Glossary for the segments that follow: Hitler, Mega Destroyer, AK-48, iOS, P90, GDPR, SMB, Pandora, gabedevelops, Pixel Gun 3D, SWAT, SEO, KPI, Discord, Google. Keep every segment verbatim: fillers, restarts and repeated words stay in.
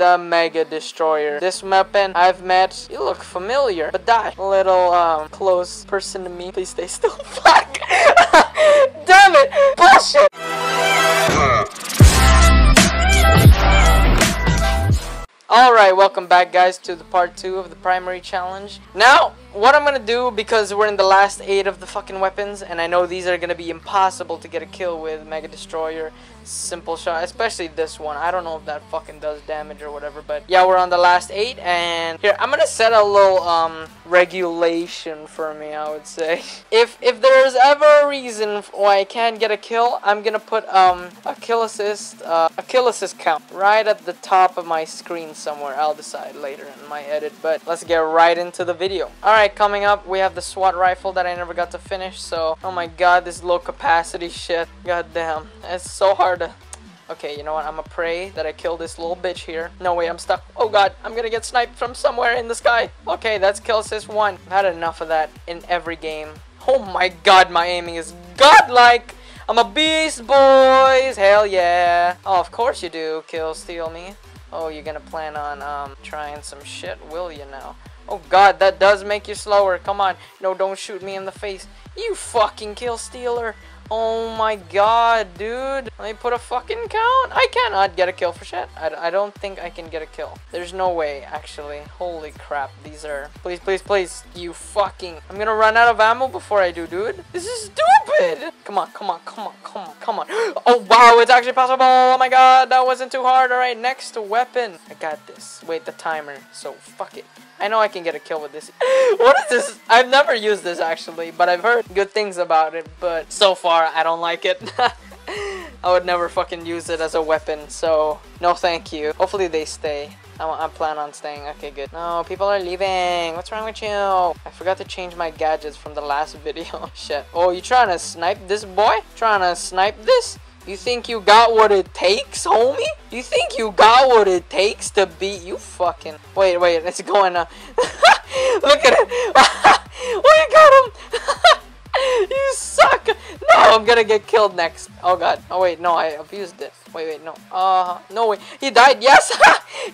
the Mega Destroyer. This weapon I've met, you look familiar, but die. Little, um, close person to me. Please stay still. Fuck! Damn it! Bullshit! Alright, welcome back guys to the part two of the primary challenge. Now, what I'm gonna do, because we're in the last eight of the fucking weapons, and I know these are gonna be impossible to get a kill with, Mega Destroyer, Simple Shot, especially this one. I don't know if that fucking does damage or whatever, but yeah, we're on the last eight, and here, I'm gonna set a little, um, regulation for me, I would say. If, if there's ever a reason why I can't get a kill, I'm gonna put, um, a kill assist, uh, a kill assist count right at the top of my screen somewhere. I'll decide later in my edit, but let's get right into the video. Alright. Alright, coming up, we have the SWAT rifle that I never got to finish, so... Oh my god, this low capacity shit. God damn. It's so hard to... Okay, you know what, I'ma pray that I kill this little bitch here. No way, I'm stuck. Oh god, I'm gonna get sniped from somewhere in the sky. Okay, that's kill assist one. I've had enough of that in every game. Oh my god, my aiming is godlike! I'm a beast, boys! Hell yeah! Oh, of course you do, kill steal me. Oh, you're gonna plan on, um, trying some shit, will you now? Oh god, that does make you slower. Come on. No, don't shoot me in the face. You fucking kill stealer. Oh my god, dude. Let me put a fucking count. I cannot get a kill for shit. I, I don't think I can get a kill. There's no way, actually. Holy crap. These are... Please, please, please. You fucking... I'm gonna run out of ammo before I do, dude. This is stupid. Come on, come on, come on, come on, come on. Oh, wow. It's actually possible. Oh my god. That wasn't too hard. All right, next weapon. I got this. Wait, the timer. So, fuck it. I know I can get a kill with this. What is this? I've never used this actually, but I've heard good things about it, but so far I don't like it. I would never fucking use it as a weapon, so no thank you. Hopefully they stay. I, I plan on staying. Okay, good. No, people are leaving. What's wrong with you? I forgot to change my gadgets from the last video. Shit. Oh, you trying to snipe this boy? Trying to snipe this? You think you got what it takes, homie? You think you got what it takes to beat you fucking... Wait, wait, it's going up. Look at it. We got him. You suck. No, I'm gonna get killed next. Oh, God. Oh, wait, no, I abused it. Wait, wait, no. Uh, no, wait. He died, yes.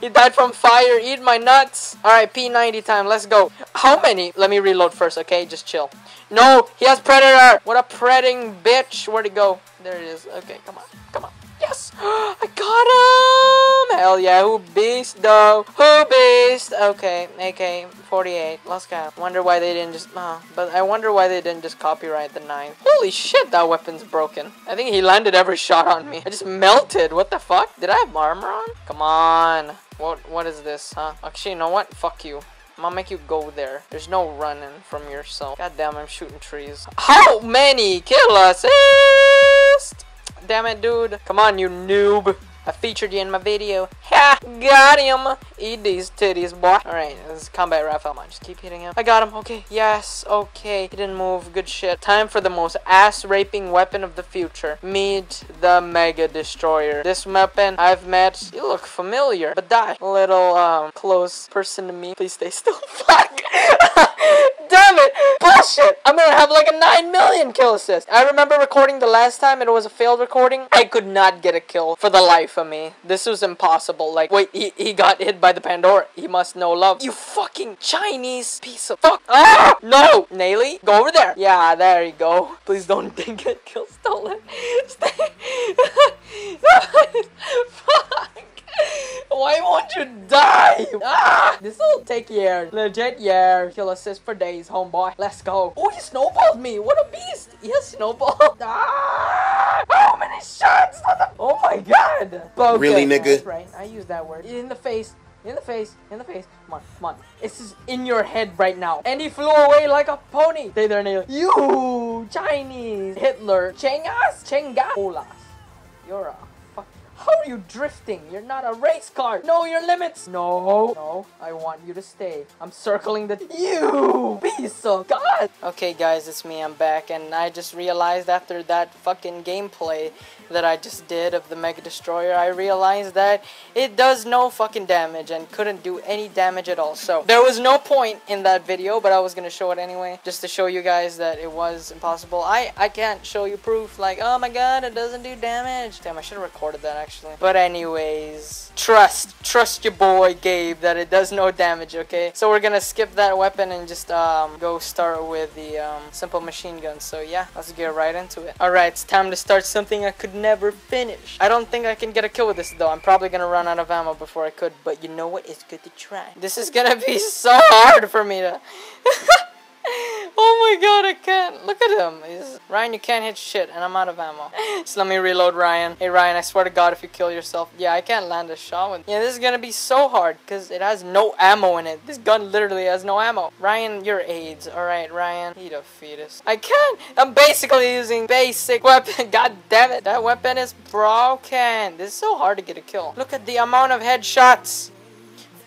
He died from fire. Eat my nuts. All right, P ninety time. Let's go. How many? Let me reload first, okay? Just chill. No, he has Predator. What a predding bitch. Where'd he go? There it is. Okay, come on. Come on. Yes! I got him! Hell yeah, who beast though? Who beast? Okay, A K forty-eight. Let's go. Wonder why they didn't just... Uh, but I wonder why they didn't just copyright the nine. Holy shit, that weapon's broken. I think he landed every shot on me. I just melted. What the fuck? Did I have armor on? Come on. What? What is this, huh? Actually, you know what? Fuck you. I'm gonna make you go there. There's no running from yourself. God damn, I'm shooting trees. How many kill assist? Damn it, dude. Come on, you noob. I featured you in my video. Ha! Got him! Eat these titties, boy. Alright, this is combat rifle. Come on, just keep hitting him. I got him. Okay, yes. Okay. He didn't move. Good shit. Time for the most ass-raping weapon of the future. Meet the Mega Destroyer. This weapon I've met. You look familiar, but die. Little, um, close person to me. Please stay still. Fuck! Damn it! Bullshit! I'm gonna have like a nine million kill assist. I remember recording the last time. It was a failed recording. I could not get a kill for the life of me. This was impossible. Like, wait, he, he got hit by the Pandora. He must know love. You fucking Chinese piece of fuck. Ah! No! Naylee, go over there. Yeah, there you go. Please don't get kill stolen. Stay. Fuck. Why won't you die? Ah! This will take years. Legit year. Kill assist for days, homeboy. Let's go. Oh, he snowballed me. What a beast. He has snowballed. Ah! How many shots? Oh my god. Okay. Really, nigga? That's right. I use that word. In the face. In the face. In the face. Come on. Come on. This is in your head right now. And he flew away like a pony. Stay there, Neil. You Chinese Hitler. Chengas? Chengas? Olas. You're a... How are you drifting? You're not a race car. Know your limits. No. No, I want you to stay. I'm circling the... You piece of god. Okay, guys, it's me. I'm back. And I just realized after that fucking gameplay that I just did of the Mega Destroyer, I realized that it does no fucking damage and couldn't do any damage at all. So there was no point in that video, but I was gonna show it anyway, just to show you guys that it was impossible. I, I can't show you proof like, oh my god, it doesn't do damage. Damn, I should have recorded that actually. But anyways, trust, trust your boy Gabe that it does no damage, okay? So we're gonna skip that weapon and just um, go start with the um, simple machine gun. So yeah, let's get right into it. Alright, it's time to start something I could never finish. I don't think I can get a kill with this though. I'm probably gonna run out of ammo before I could, but you know what? It's good to try. This is gonna be so hard for me to... Oh my god, I can't. Look at him. He's... Ryan, you can't hit shit, and I'm out of ammo. So let me reload, Ryan. Hey, Ryan, I swear to god if you kill yourself. Yeah, I can't land a shot with... Yeah, this is gonna be so hard, because it has no ammo in it. This gun literally has no ammo. Ryan, you're AIDS. Alright, Ryan. Eat a fetus. I can't. I'm basically using basic weapon. God damn it. That weapon is broken. This is so hard to get a kill. Look at the amount of headshots.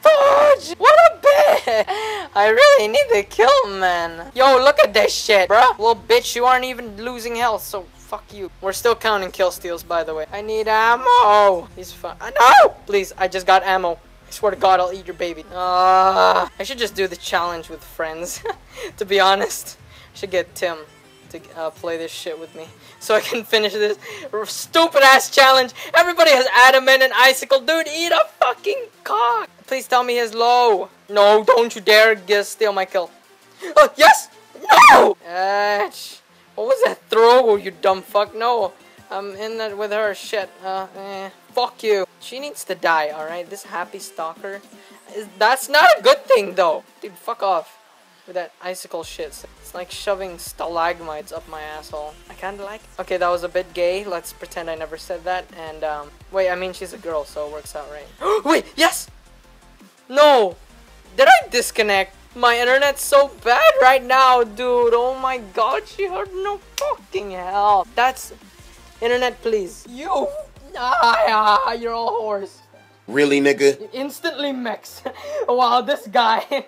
Fudge! What a bitch! I really need to kill, man. Yo, look at this shit, bruh. Little bitch, you aren't even losing health, so fuck you. We're still counting kill steals, by the way. I need ammo. He's fine. No! Please, I just got ammo. I swear to god, I'll eat your baby. Uh, I should just do the challenge with friends, to be honest. I should get Tim to uh, play this shit with me, so I can finish this stupid ass challenge. Everybody has adamant and icicle. Dude, eat a fucking cock. Please tell me he's low. No, don't you dare guess, steal my kill. Oh, yes! No! Ach, what was that throw, you dumb fuck? No, I'm in that with her. Shit. Uh, eh, fuck you. She needs to die, alright? This happy stalker. That's not a good thing, though. Dude, fuck off with that icicle shit. It's like shoving stalagmites up my asshole. I kinda like it. Okay, that was a bit gay. Let's pretend I never said that. And, um, wait, I mean, she's a girl, so it works out, right? Wait, yes! No! Did I disconnect? My internet's so bad right now, dude. Oh my god, she heard no fucking hell. That's... Internet, please. You... Ah, you're all horse. Really, nigga? Instantly mixed. Wow, this guy...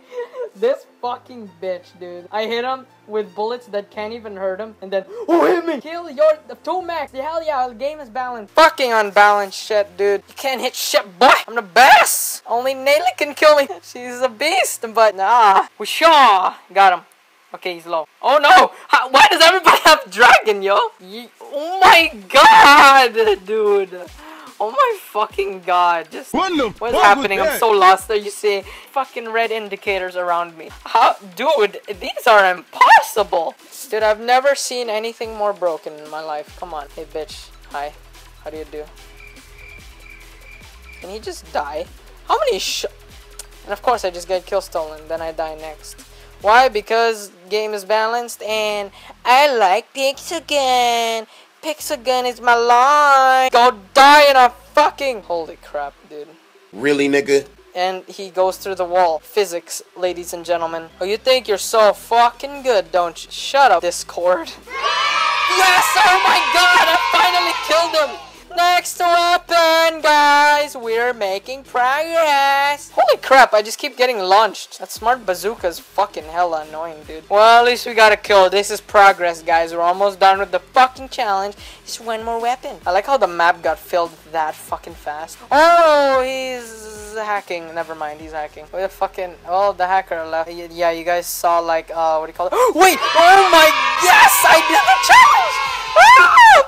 This fucking bitch, dude. I hit him with bullets that can't even hurt him, and then oh, hit me! Kill your two max. Hell yeah, the game is balanced. Fucking unbalanced shit, dude. You can't hit shit, boy. I'm the best. Only Nayla can kill me. She's a beast, but nah. We sure got him. Okay, he's low. Oh no! How, why does everybody have dragon, yo? Ye oh my god, dude. Oh my fucking god, just what the what's fuck happening? I'm so lost. Are you seeing fucking red indicators around me? How, dude, these are impossible. Dude, I've never seen anything more broken in my life. Come on. Hey, bitch. Hi. How do you do? Can he just die? How many sh- And of course I just get kill stolen, then I die next. Why? Because game is balanced and I like Pixel Gun. Pixel Gun is my life. Go die in a fucking... Holy crap, dude. Really, nigga? And he goes through the wall. Physics, ladies and gentlemen. Oh, you think you're so fucking good, don't you? Shut up, Discord. Yes! Oh my god, I finally killed him! Next weapon, guys! We're making progress! Holy crap, I just keep getting launched. That smart bazooka is fucking hella annoying, dude. Well, at least we got a kill. This is progress, guys. We're almost done with the fucking challenge. Just one more weapon. I like how the map got filled that fucking fast. Oh, he's hacking. Never mind, he's hacking. What the fucking... Oh, the hacker left. Yeah, you guys saw, like, uh, what do you call it? Wait! Oh my... Yes! I did the challenge!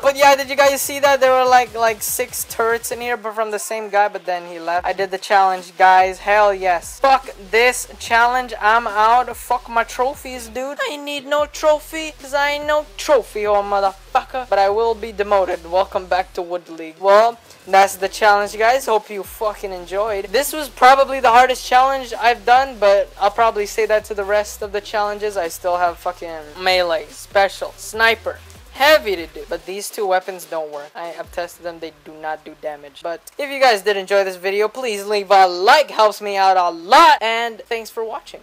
But yeah, did you guys see that? There were like like six turrets in here, but from the same guy, but then he left. I did the challenge, guys. Hell yes. Fuck this challenge. I'm out. Fuck my trophies, dude. I need no trophy, because I ain't no trophy, oh motherfucker. But I will be demoted. Welcome back to Wood League. Well, that's the challenge, guys. Hope you fucking enjoyed. This was probably the hardest challenge I've done, but I'll probably say that to the rest of the challenges. I still have fucking melee, special, sniper. Heavy to do, but these two weapons don't work. I have tested them, they do not do damage. But if you guys did enjoy this video, please leave a like, helps me out a lot, and thanks for watching.